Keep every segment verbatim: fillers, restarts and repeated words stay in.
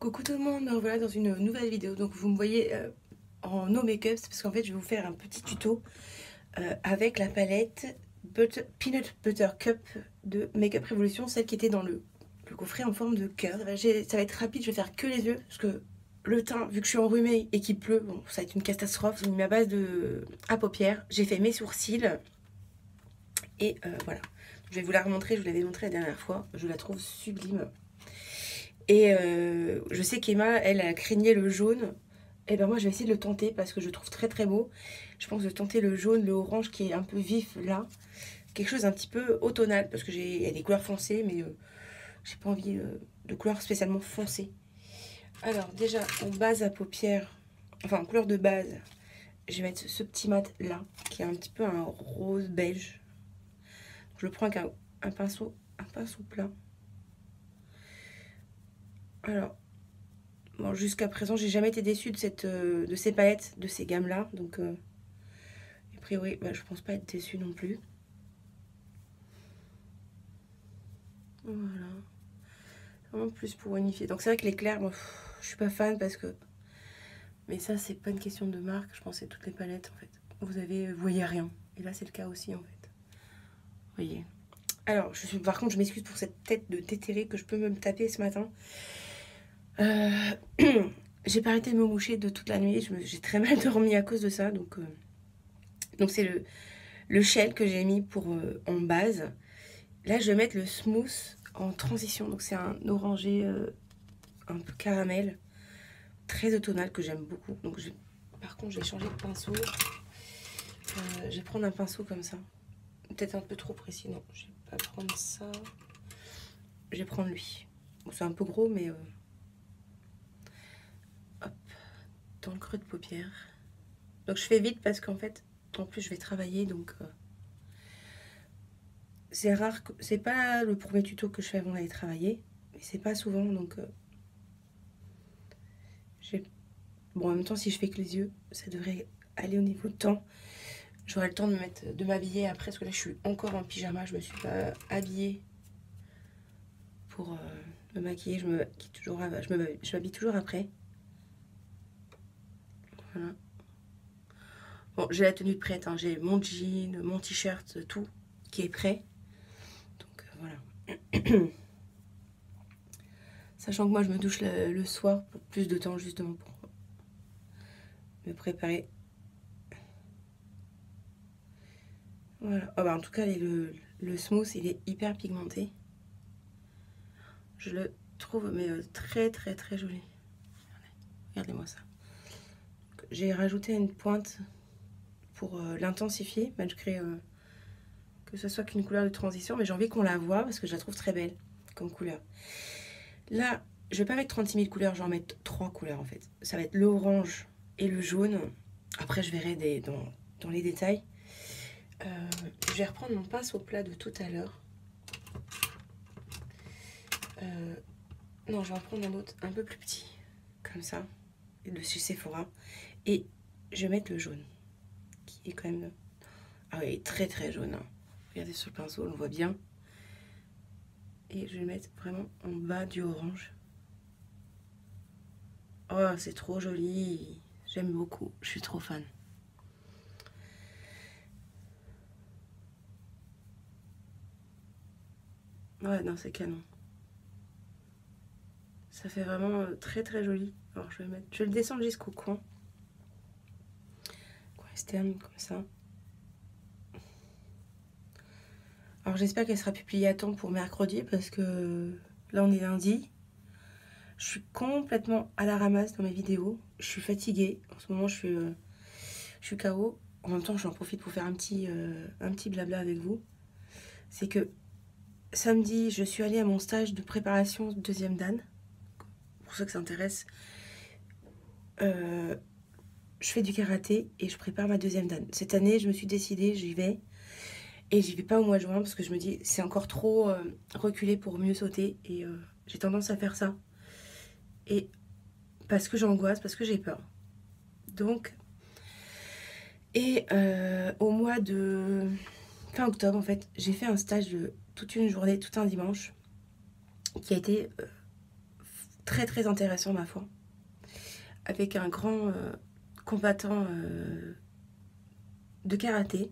Coucou tout le monde, me revoilà dans une nouvelle vidéo. Donc vous me voyez euh, en no make-up, c'est parce qu'en fait je vais vous faire un petit tuto euh, avec la palette Butter, Peanut Butter Cup de Make-up Revolution, celle qui était dans le, le coffret en forme de cœur. Ça va être rapide, je vais faire que les yeux, parce que le teint, vu que je suis enrhumée et qu'il pleut, bon, ça va être une catastrophe. J'ai mis ma base de, à paupières, j'ai fait mes sourcils et euh, voilà. Je vais vous la remontrer, je vous l'avais montrée la dernière fois, je la trouve sublime. Et euh, je sais qu'Emma, elle a craigné le jaune. Et ben moi, je vais essayer de le tenter parce que je le trouve très très beau. Je pense de tenter le jaune, le orange qui est un peu vif là. Quelque chose un petit peu automnal parce que j'ai, il y a des couleurs foncées, mais euh, j'ai pas envie euh, de couleurs spécialement foncées. Alors déjà, en base à paupières, enfin en couleur de base, je vais mettre ce, ce petit mat là qui est un petit peu un rose beige. Je le prends avec un, un pinceau, un pinceau plat. Alors, bon, jusqu'à présent, j'ai jamais été déçue de, cette, euh, de ces palettes, de ces gammes-là. Donc, euh, a priori, bah, je pense pas être déçue non plus. Voilà. En plus, pour unifier. Donc, c'est vrai que l'éclair, moi, pff, je suis pas fan parce que... Mais ça, c'est pas une question de marque. Je pense que c'est toutes les palettes, en fait. Vous avez, vous voyez rien. Et là, c'est le cas aussi, en fait. Vous voyez. Alors, je suis, par contre, je m'excuse pour cette tête de tétéré que je peux me taper ce matin. Euh, j'ai pas arrêté de me moucher de toute la nuit, j'ai très mal dormi à cause de ça, donc euh, donc c'est le, le shell que j'ai mis pour euh, en base. Là je vais mettre le smooth en transition, donc c'est un orangé euh, un peu caramel très automnal que j'aime beaucoup. Donc je, par contre je vais changer de pinceau, euh, je vais prendre un pinceau comme ça, peut-être un peu trop précis, non je vais pas prendre ça, je vais prendre lui, bon, c'est un peu gros mais euh, dans le creux de paupière. Donc je fais vite parce qu'en fait en plus je vais travailler, donc euh, c'est rare que c'est pas le premier tuto que je fais avant d'aller travailler, mais c'est pas souvent, donc euh, j'ai bon en même temps si je fais que les yeux ça devrait aller au niveau de temps, j'aurai le temps de me mettre de m'habiller après parce que là je suis encore en pyjama, je me suis pas habillée pour euh, me maquiller, je me maquille toujours, je me je m'habille toujours après. Voilà. Bon, j'ai la tenue prête, hein. J'ai mon jean, mon t-shirt, tout qui est prêt. Donc euh, voilà. Sachant que moi je me douche le, le soir pour plus de temps justement pour me préparer. Voilà. Oh, bah, en tout cas, les, le, le smooth il est hyper pigmenté. Je le trouve mais euh, très très très joli. Regardez-moi ça. J'ai rajouté une pointe pour euh, l'intensifier, malgré euh, que ce soit qu'une couleur de transition, mais j'ai envie qu'on la voit parce que je la trouve très belle comme couleur. Là, je vais pas mettre trente-six mille couleurs, je vais en mettre trois couleurs en fait. Ça va être l'orange et le jaune. Après, je verrai des, dans, dans les détails. Euh, je vais reprendre mon pinceau plat de tout à l'heure. Euh, non, je vais en prendre un autre un peu plus petit, comme ça, de chez Sephora. Et je vais mettre le jaune, qui est quand même... Ah oui, très très jaune. Hein. Regardez sur le pinceau, on le voit bien. Et je vais le mettre vraiment en bas du orange. Oh, c'est trop joli. J'aime beaucoup, je suis trop fan. Ouais, non, c'est canon. Ça fait vraiment très très joli. Alors je vais, mettre... je vais le descendre jusqu'au coin. Externe comme ça. Alors j'espère qu'elle sera publiée à temps pour mercredi parce que là on est lundi. Je suis complètement à la ramasse dans mes vidéos. Je suis fatiguée. En ce moment je suis, euh, je suis K O. En même temps j'en profite pour faire un petit, euh, un petit blabla avec vous. C'est que samedi je suis allée à mon stage de préparation deuxième dan. Pour ceux que ça intéresse. Euh, Je fais du karaté et je prépare ma deuxième dan. Cette année, je me suis décidée, j'y vais. Et j'y vais pas au mois de juin parce que je me dis, c'est encore trop euh, reculé pour mieux sauter. Et euh, j'ai tendance à faire ça. Et parce que j'angoisse, parce que j'ai peur. Donc, et euh, au mois de fin octobre, en fait, j'ai fait un stage de toute une journée, tout un dimanche, qui a été euh, très très intéressant ma foi, avec un grand euh, combattant euh, de karaté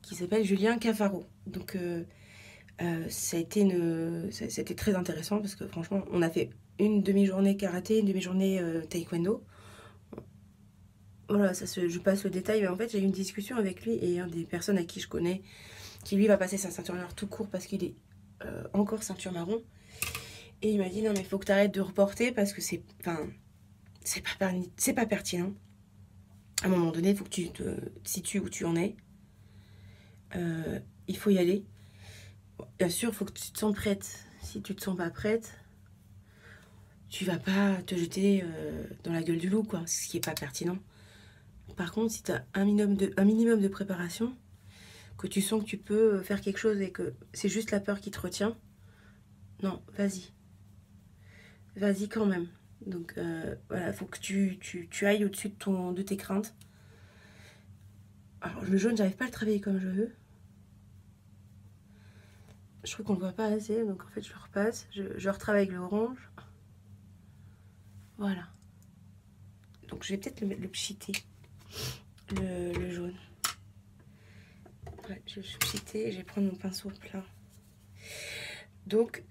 qui s'appelle Julien Cavaro. Donc euh, euh, ça a été une, ça, ça a été très intéressant parce que franchement on a fait une demi-journée karaté, une demi-journée euh, taekwondo. Voilà, ça se, je passe le détail, mais en fait j'ai eu une discussion avec lui et un des personnes à qui je connais, qui lui va passer sa ceinture noire tout court parce qu'il est euh, encore ceinture marron. Et il m'a dit non mais faut que tu arrêtes de reporter parce que c'est enfin, c'est pas, pas pertinent. À un moment donné, il faut que tu te situes où tu en es. Euh, il faut y aller. Bon, bien sûr, il faut que tu te sens prête. Si tu te sens pas prête, tu vas pas te jeter euh, dans la gueule du loup, quoi, ce qui est pas pertinent. Par contre, si tu as un minimum, de, un minimum de préparation, que tu sens que tu peux faire quelque chose et que c'est juste la peur qui te retient, non, vas-y. Vas-y quand même. Donc euh, voilà, il faut que tu, tu, tu ailles au-dessus de, ton, de tes craintes. Alors le jaune, j'arrive pas à le travailler comme je veux. Je trouve qu'on le voit pas assez, donc en fait je le repasse. Je, je retravaille avec l'orange. Voilà. Donc je vais peut-être le, le pchiter. Le, le jaune. Ouais, je vais pchiter, je vais prendre mon pinceau plein. Donc,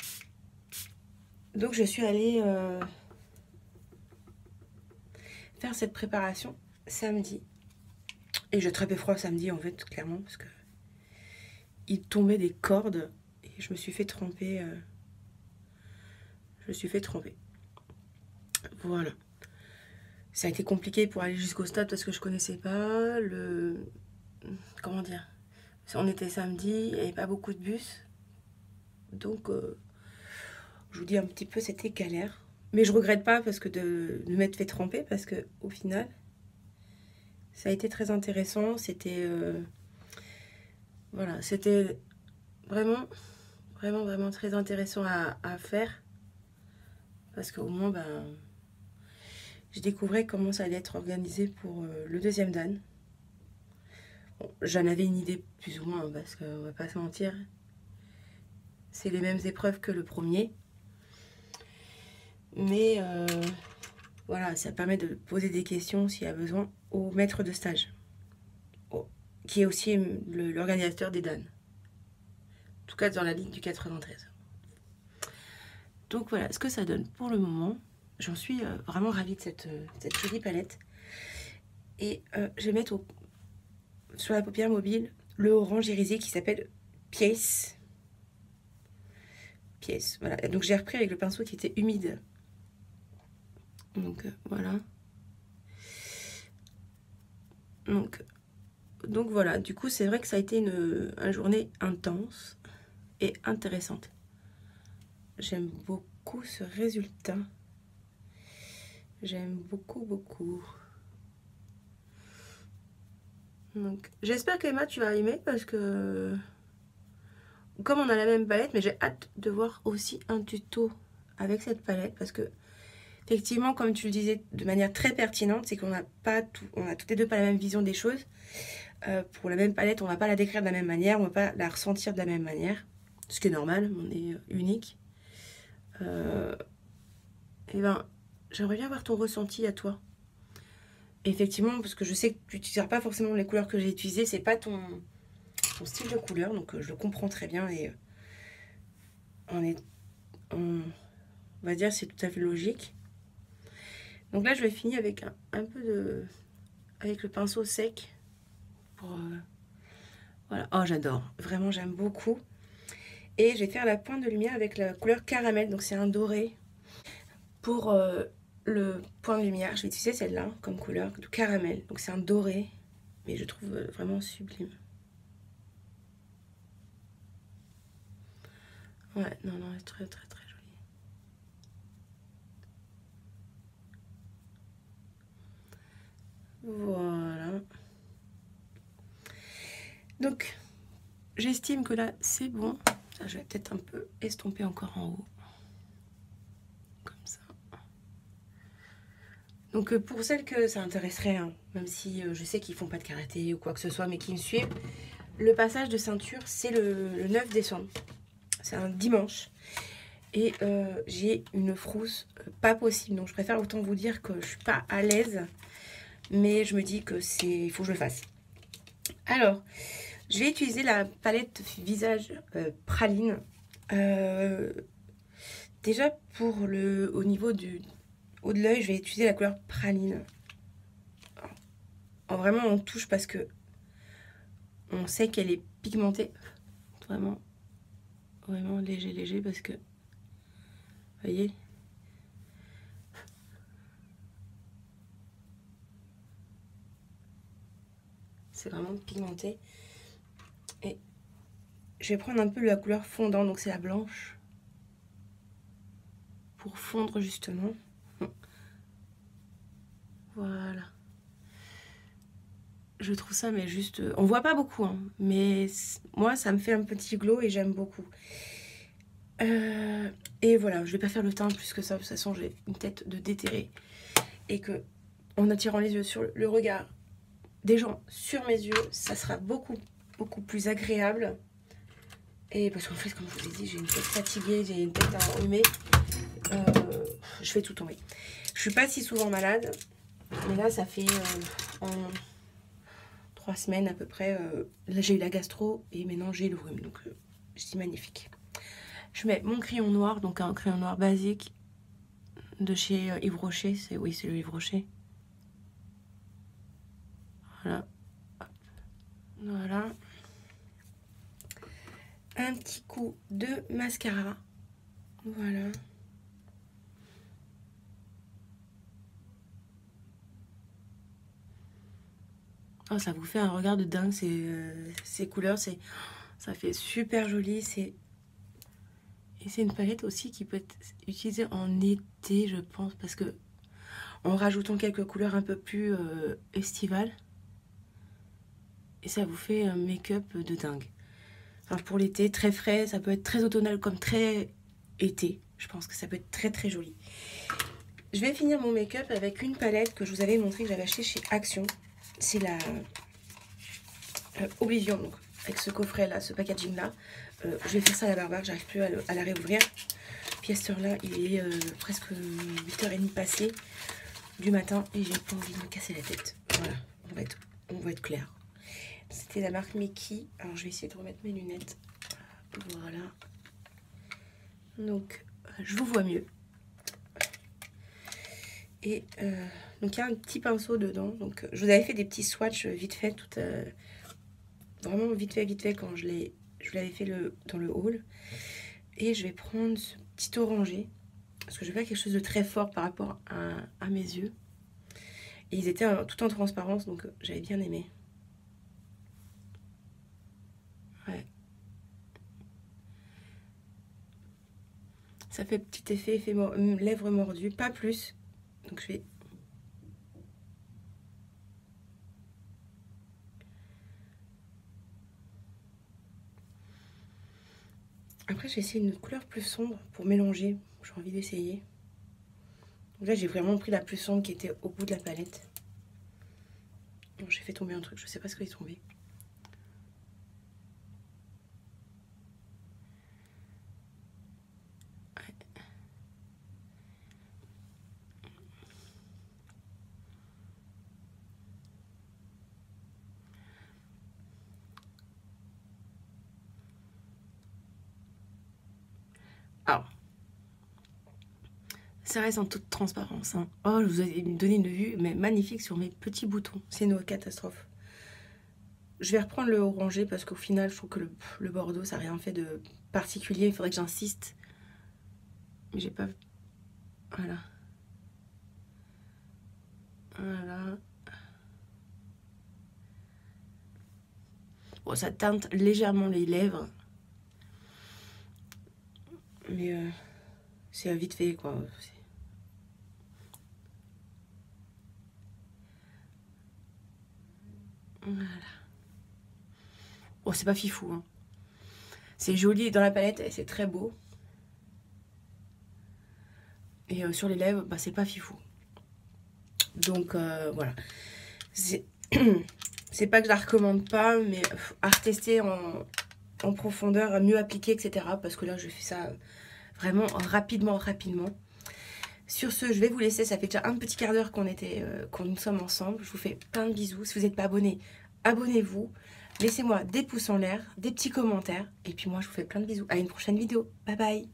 donc je suis allée euh, faire cette préparation samedi. Et je attrapais froid samedi en fait, clairement, parce que il tombait des cordes et je me suis fait tremper. Euh, je me suis fait tremper. Voilà. Ça a été compliqué pour aller jusqu'au stade parce que je connaissais pas le... Comment dire? On était samedi, il n'y avait pas beaucoup de bus. Donc, euh, je vous dis un petit peu, c'était galère. Mais je regrette pas parce que de, de m'être fait tremper parce que au final, ça a été très intéressant. C'était... Euh, voilà, c'était vraiment, vraiment, vraiment très intéressant à, à faire. Parce qu'au moins, ben... je découvrais comment ça allait être organisé pour euh, le deuxième Dan. Bon, j'en avais une idée plus ou moins, parce qu'on va pas se mentir. C'est les mêmes épreuves que le premier. Mais euh, voilà, ça permet de poser des questions s'il y a besoin au maître de stage, oh, qui est aussi l'organisateur des Dan. En tout cas dans la ligue du quatre-vingt-treize. Donc voilà ce que ça donne pour le moment. J'en suis vraiment ravie de cette, cette jolie palette. Et euh, je vais mettre au, sur la paupière mobile le orange irisé qui s'appelle Pièce. Pièce, voilà. Donc j'ai repris avec le pinceau qui était humide. Donc euh, voilà. Donc, donc voilà. Du coup, c'est vrai que ça a été une, une journée intense et intéressante. J'aime beaucoup ce résultat. J'aime beaucoup, beaucoup. Donc, j'espère qu'Emma, tu vas aimer parce que... Comme on a la même palette, mais j'ai hâte de voir aussi un tuto avec cette palette. Parce que, effectivement, comme tu le disais de manière très pertinente, c'est qu'on n'a pas tout... On a toutes les deux pas la même vision des choses. Euh, pour la même palette, on ne va pas la décrire de la même manière. On ne va pas la ressentir de la même manière. Ce qui est normal, on est unique. Euh, et ben... J'aimerais bien voir ton ressenti à toi. Effectivement, parce que je sais que tu n'utiliseras pas forcément les couleurs que j'ai utilisées. C'est pas ton, ton style de couleur. Donc, je le comprends très bien. Et on est... On, on va dire c'est tout à fait logique. Donc là, je vais finir avec un, un peu de... Avec le pinceau sec. Pour... Euh, voilà. Oh, j'adore. Vraiment, j'aime beaucoup. Et je vais faire la pointe de lumière avec la couleur caramel. Donc, c'est un doré. Pour euh, le point de lumière, je vais utiliser celle-là comme couleur, du caramel. Donc c'est un doré, mais je trouve vraiment sublime. Ouais, non, non, c'est très, très, très joli. Voilà. Donc, j'estime que là, c'est bon. Ça, je vais peut-être un peu estomper encore en haut. Donc pour celles que ça intéresserait, hein, même si je sais qu'ils font pas de karaté ou quoi que ce soit, mais qui me suivent, le passage de ceinture, c'est le, le neuf décembre. C'est un dimanche. et euh, j'ai une frousse euh, pas possible. Donc je préfère autant vous dire que je suis pas à l'aise, mais je me dis que c'est, il faut que je le fasse. Alors je vais utiliser la palette visage euh, praline. Euh, déjà pour le au niveau du haut de l'œil, je vais utiliser la couleur praline. Alors, vraiment on touche parce que on sait qu'elle est pigmentée. Vraiment, vraiment léger, léger parce que, voyez, c'est vraiment pigmenté. Et je vais prendre un peu la couleur fondant, donc c'est la blanche, pour fondre justement. Voilà. Je trouve ça, mais juste... On voit pas beaucoup, hein, mais moi, ça me fait un petit glow et j'aime beaucoup. Euh, et voilà, je vais pas faire le teint plus que ça. De toute façon, j'ai une tête de déterré. Et que en attirant les yeux sur le regard des gens sur mes yeux, ça sera beaucoup, beaucoup plus agréable. Et parce qu'en fait, comme je vous l'ai dit, j'ai une tête fatiguée, j'ai une tête enrhumée. Euh, je fais tout tomber. Je suis pas si souvent malade. Mais là, ça fait... Euh, en... trois semaines à peu près, euh, là j'ai eu la gastro et maintenant j'ai le rhume, donc euh, je dis magnifique. Je mets mon crayon noir, donc un crayon noir basique de chez euh, Yves Rocher, c'est oui c'est le Yves Rocher. Voilà, voilà. Un petit coup de mascara, voilà. Oh, ça vous fait un regard de dingue, ces, euh, ces couleurs, c'est, ça fait super joli. Et c'est une palette aussi qui peut être utilisée en été, je pense, parce que en rajoutant quelques couleurs un peu plus euh, estivales, et ça vous fait un make-up de dingue. Alors pour l'été, très frais, ça peut être très automnal comme très été. Je pense que ça peut être très très joli. Je vais finir mon make-up avec une palette que je vous avais montrée, que j'avais achetée chez Action. C'est la euh, Oblivion, donc avec ce coffret là, ce packaging là. Euh, je vais faire ça à la barbare, j'arrive plus à, le, à la réouvrir. Puis à cette heure là, il est euh, presque huit heures trente passé du matin et j'ai pas envie de me casser la tête. Voilà, on va être, on va être clair. C'était la marque Mickey. Alors je vais essayer de remettre mes lunettes. Voilà. Donc je vous vois mieux. Et euh, donc il y a un petit pinceau dedans. Donc je vous avais fait des petits swatchs vite fait, tout euh, vraiment vite fait, vite fait quand je l'ai, je vous l'avais fait le, dans le haul. Et je vais prendre ce petit orangé parce que je vais faire quelque chose de très fort par rapport à, à mes yeux. Et ils étaient euh, tout en transparence, donc euh, j'avais bien aimé. Ouais. Ça fait petit effet, effet mor- lèvres mordues, pas plus. Donc je vais après je vais essayer une autre couleur plus sombre pour mélanger, j'ai envie d'essayer. Donc là j'ai vraiment pris la plus sombre qui était au bout de la palette. Bon, j'ai fait tomber un truc, je sais pas ce qu'il est tombé. Alors, ça reste en toute transparence. Hein. Oh, je vous ai donné une vue mais magnifique sur mes petits boutons. C'est une catastrophe. Je vais reprendre le orangé parce qu'au final, je trouve que le, le bordeaux, ça n'a rien fait de particulier. Il faudrait que j'insiste. Mais j'ai pas... Voilà. Voilà. Bon, ça teinte légèrement les lèvres. Mais euh, c'est vite fait quoi. Voilà. Bon, c'est pas fifou. Hein. C'est joli dans la palette et c'est très beau. Et euh, sur les lèvres, bah, c'est pas fifou. Donc euh, voilà. C'est pas que je la recommande pas, mais à retester en... en profondeur, mieux appliquer, et cetera. Parce que là, je fais ça vraiment rapidement, rapidement. Sur ce, je vais vous laisser. Ça fait déjà un petit quart d'heure qu'on était, euh, qu'on nous sommes ensemble. Je vous fais plein de bisous. Si vous n'êtes pas abonné, abonnez-vous. Laissez-moi des pouces en l'air, des petits commentaires. Et puis moi, je vous fais plein de bisous. À une prochaine vidéo. Bye bye.